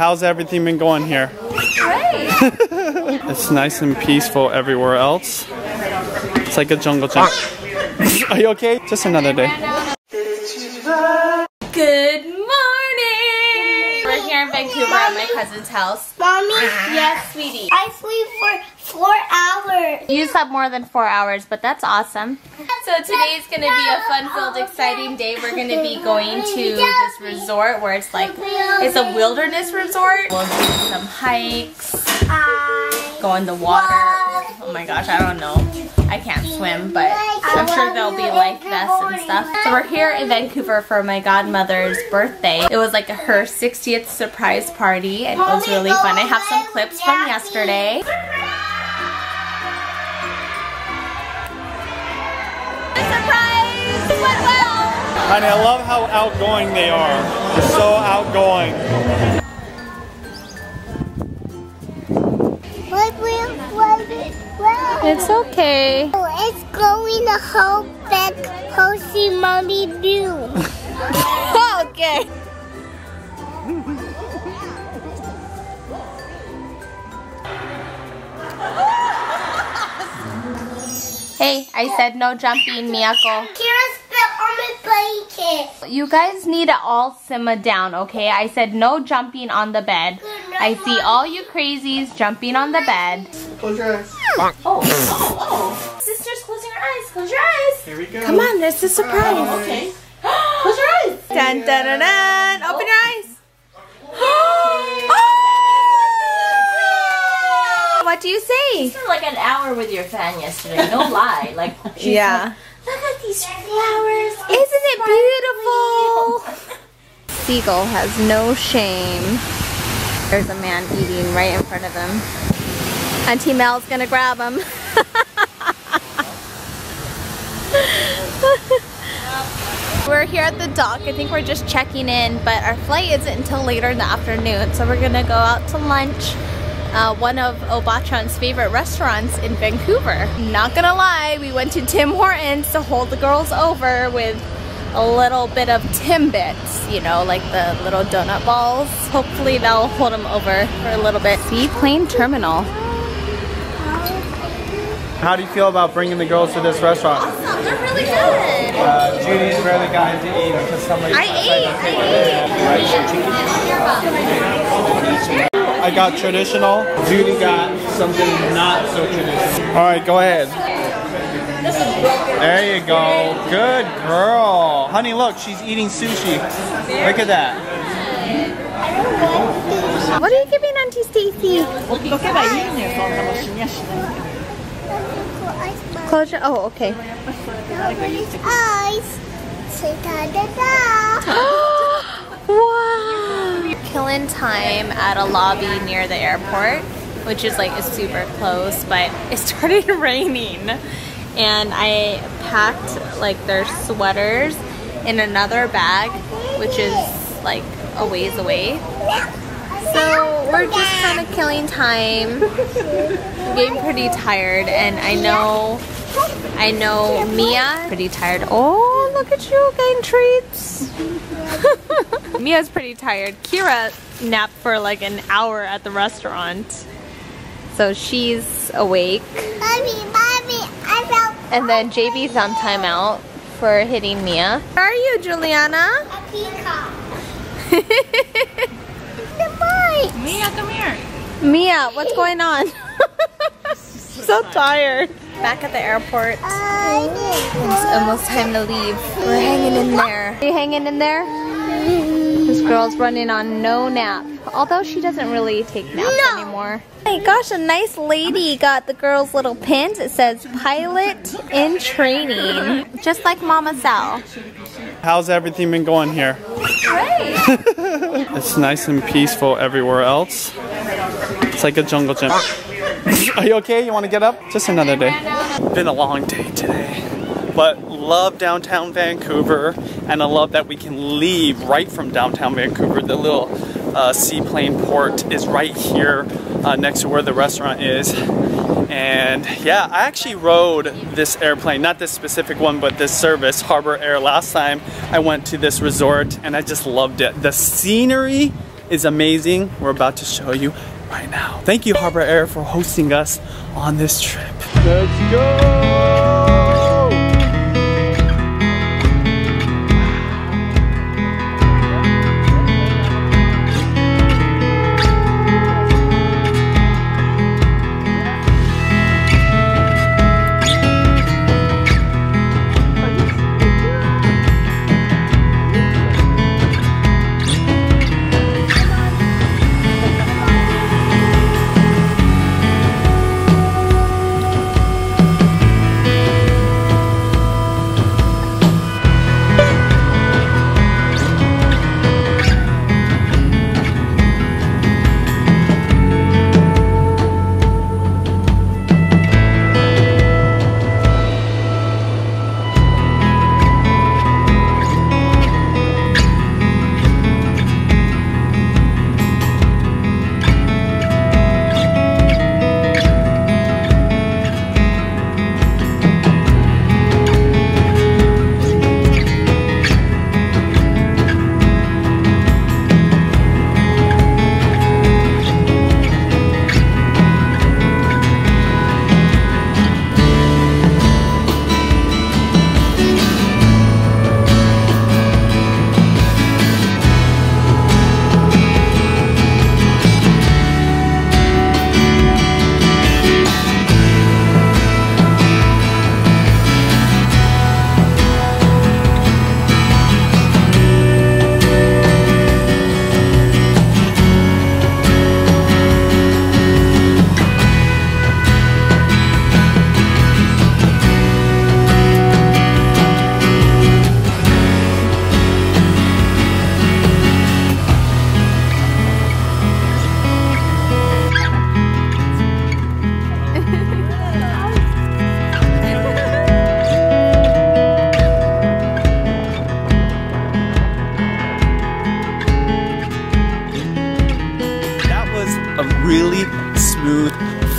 How's everything been going here? Great! It's nice and peaceful everywhere else. It's like a jungle gym. Are you okay? Just another day. Good morning! We're here in Vancouver at my cousin's house. Mommy? Yes, sweetie. I sleep for 4 hours. You slept more than 4 hours, but that's awesome. So today's gonna be a fun-filled, exciting day. We're gonna be going to this resort where it's like, it's a wilderness resort. We'll do some hikes, go in the water. Oh my gosh, I don't know. I can't swim, but I'm sure there'll be life vests and stuff. So we're here in Vancouver for my godmother's birthday. It was like her 60th surprise party, and it was really fun. I have some clips from yesterday. And I love how outgoing they are. They're so outgoing. It's okay. It's going the whole back, Hosey Mommy do. Okay. Hey, I said no jumping, Miyako. You guys need to all simmer down, okay? I said no jumping on the bed. I see all you crazies jumping on the bed. Close your eyes. Oh, oh, oh. Sister's closing her eyes. Close your eyes. Here we go. Come on, there's a surprise. Oh, okay. Close your eyes. Dun, dun, dun, dun. Open your eyes. Oh! What do you say? You spent like an hour with your fan yesterday. No lie. Like, yeah. Look at these flowers. Isn't it beautiful? Seagull has no shame. There's a man eating right in front of him. Auntie Mel's gonna grab him. We're here at the dock. I think we're just checking in, but our flight isn't until later in the afternoon, so we're gonna go out to lunch. One of Obachan's favorite restaurants in Vancouver. Not gonna lie, we went to Tim Hortons to hold the girls over with a little bit of Timbits, you know, like the little donut balls. Hopefully that'll hold them over for a little bit. Seaplane Terminal. How do you feel about bringing the girls to this restaurant? Awesome, they're really good. Judy's really got to eat because somebody. I ate. I got traditional. Judy got something not so traditional. All right, go ahead. There you go. Good girl. Honey, look, she's eating sushi. Look at that. What are you giving Auntie Stacy? Close your eyes. Oh, okay. Wow. Killing time at a lobby near the airport, which is like super close, but it started raining and I packed like their sweaters in another bag, which is like a ways away. So we're just kind of killing time. I'm getting pretty tired, and I know Mia pretty tired. Oh, look at you getting treats. Mia's pretty tired. Kira napped for like an hour at the restaurant, so she's awake. And then JB's on timeout for hitting Mia. Where are you, Juliana? A peacock. Mia, come here. Mia, what's going on? I'm so tired. Back at the airport. It's almost time to leave. We're hanging in there. Are you hanging in there? This girl's running on no nap. Although she doesn't really take naps anymore. Oh my gosh, a nice lady got the girls' little pins. It says, pilot in training. Just like Mama Sal. How's everything been going here? Great! It's nice and peaceful everywhere else. It's like a jungle gym. Are you okay? You want to get up? Just another day. Been a long day today, but love downtown Vancouver, and I love that we can leave right from downtown Vancouver. The little seaplane port is right here next to where the restaurant is. And yeah, I actually rode this airplane, not this specific one, but this service, Harbour Air, last time I went to this resort, and I just loved it. The scenery is amazing. We're about to show you right now. Thank you, Harbour Air, for hosting us on this trip. Let's go!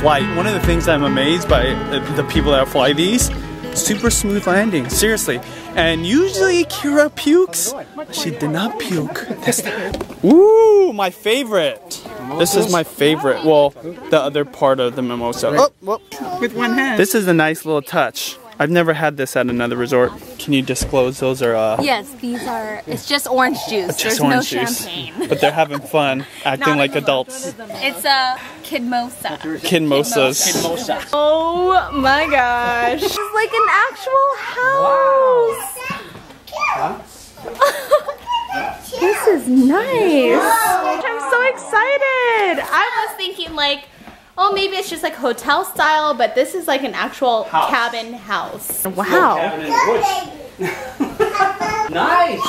Flight. One of the things I'm amazed by the people that fly these, super smooth landing, seriously. And usually Kira pukes. She did not puke this time. Ooh, my favorite. This is my favorite. Well, the other part of the mimosa. Oh, whoop. With one hand. This is a nice little touch. I've never had this at another resort. Can you disclose those are? Yes, these are. It's just orange juice. There's no champagne. But they're having fun, acting like adults. It's a kidmosa. Kidmosas. Oh my gosh! It's like an actual house. Wow. This is nice. Wow. I'm so excited. I was thinking like, oh, maybe it's just like hotel style, but this is like an actual cabin house. Wow. Nice.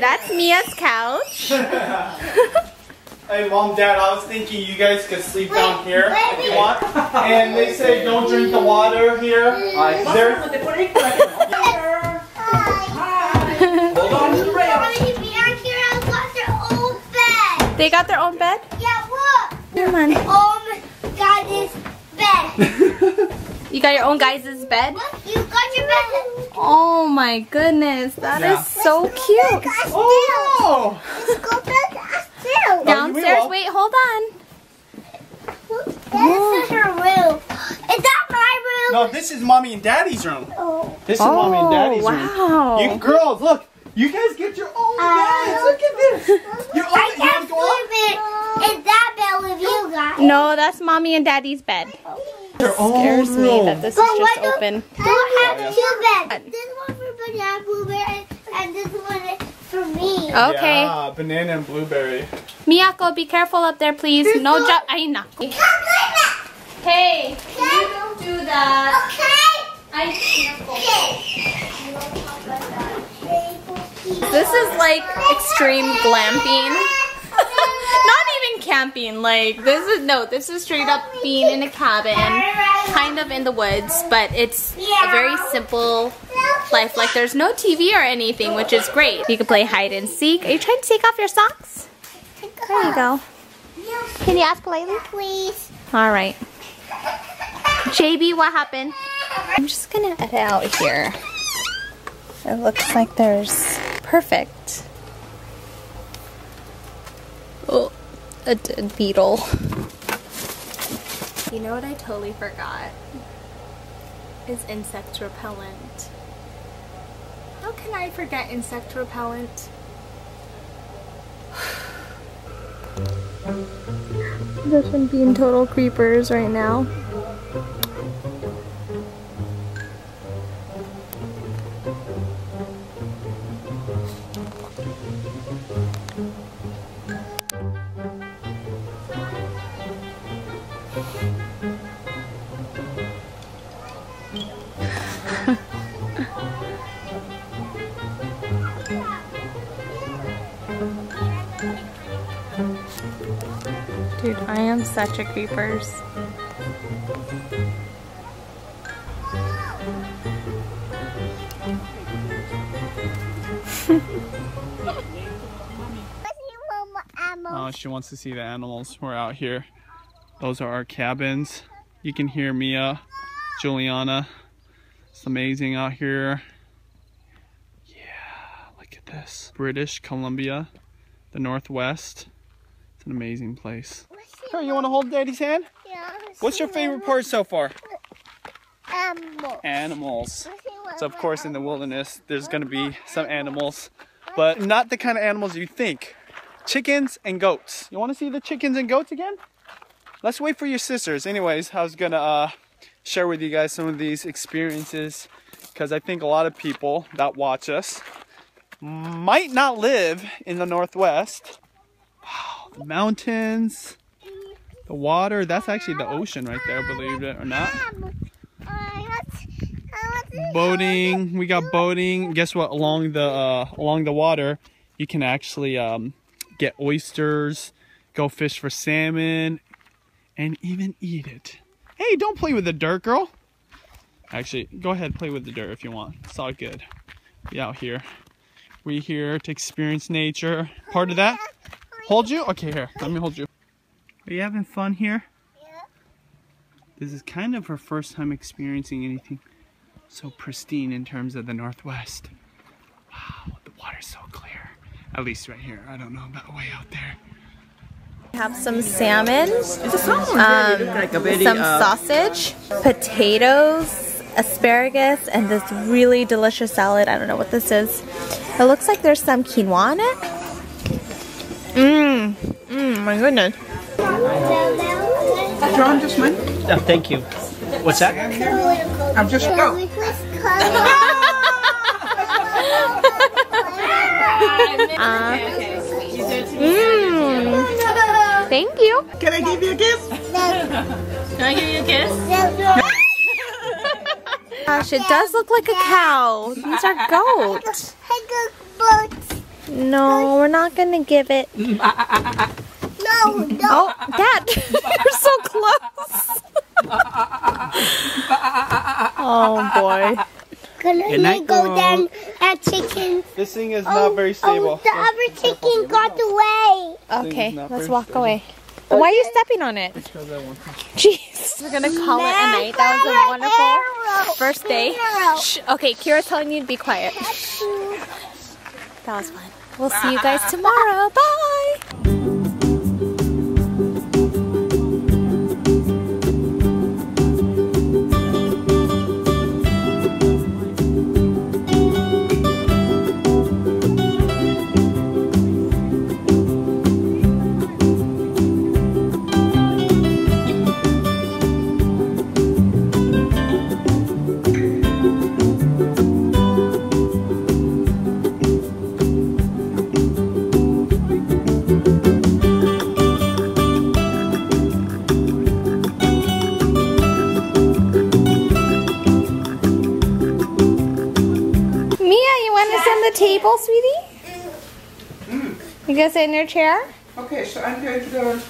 That's Mia's couch. Hey, Mom, Dad, I was thinking you guys could sleep down here if you want. And they say don't drink the water here. They got their own bed? Yeah, look. Come on. You got your own guys' bed? You got your bed. Oh my goodness, that is so cute. Oh. Let's go back upstairs. Downstairs, wait, hold on. This is her room. Is that my room? No, this is Mommy and Daddy's room. Oh. This is Mommy and Daddy's room. You girls, look. You guys get your own beds. Look at this. Your own, I can't sleep in that bed with you guys. No, that's Mommy and Daddy's bed. It scares me that this is just open. Don't have two beds. This one for banana and blueberry, and this one for me. Okay. Yeah, banana and blueberry. Miyako, be careful up there, please. No jump. I know. Hey, you don't do that. Okay. I'm careful. This is like extreme glamping. Not even camping, like this is straight up being in a cabin, kind of in the woods, but it's a very simple life. Like there's no TV or anything, which is great. You can play hide and seek. Are you trying to take off your socks? There you go. Can you ask politely? Please. Alright. JB, what happened? I'm just gonna edit out here. It looks like there's perfect. a dead beetle. You know what I totally forgot? Is insect repellent. How can I forget insect repellent? This would be in total creepers right now. Dude, I am such a creepers. Oh, she wants to see the animals. We're out here. Those are our cabins. You can hear Mia, Juliana. It's amazing out here. Yeah, look at this. British Columbia, the Northwest. It's an amazing place. Oh, you want to hold Daddy's hand? Yeah. What's your favorite part so far? Animals. Animals. So of course in the wilderness, there's going to be some animals, but not the kind of animals you think. Chickens and goats. You want to see the chickens and goats again? Let's wait for your sisters. Anyways, I was going to share with you guys some of these experiences because I think a lot of people that watch us might not live in the Northwest. The mountains, the water, that's actually the ocean right there, believe it or not. Boating, we got boating. Guess what, along the water, you can actually get oysters, go fish for salmon, and even eat it. Hey, don't play with the dirt, girl. Actually, go ahead, play with the dirt if you want. It's all good. We out here. We here to experience nature. Part of that. Hold you? Okay, here. Let me hold you. Are you having fun here? Yeah. This is kind of her first time experiencing anything so pristine in terms of the Northwest. Wow, the water's so clear. At least right here. I don't know about way out there. We have some salmon, some sausage, potatoes, asparagus, and this really delicious salad. I don't know what this is. It looks like there's some quinoa in it. Mmm, mmm, my goodness. John, just went. Oh, thank you. What's that? I'm just go. Thank you. Can I give you a kiss? Can I give you a kiss? Gosh, it does look like a cow. These are goats. No, we're not gonna give it. No, no. Oh, Dad, you're so close. Oh boy. Can I go down at chicken? This thing is not very stable. The other chicken got away. Okay, let's walk away. Why are you stepping on it? Jeez. We're gonna call it a night. That was a wonderful first day. Shh. Okay, Kira's telling you to be quiet. That was fun. We'll see you guys tomorrow. Bye! Table, sweetie? Mm. You guys sit in your chair? Okay, so I'm going to go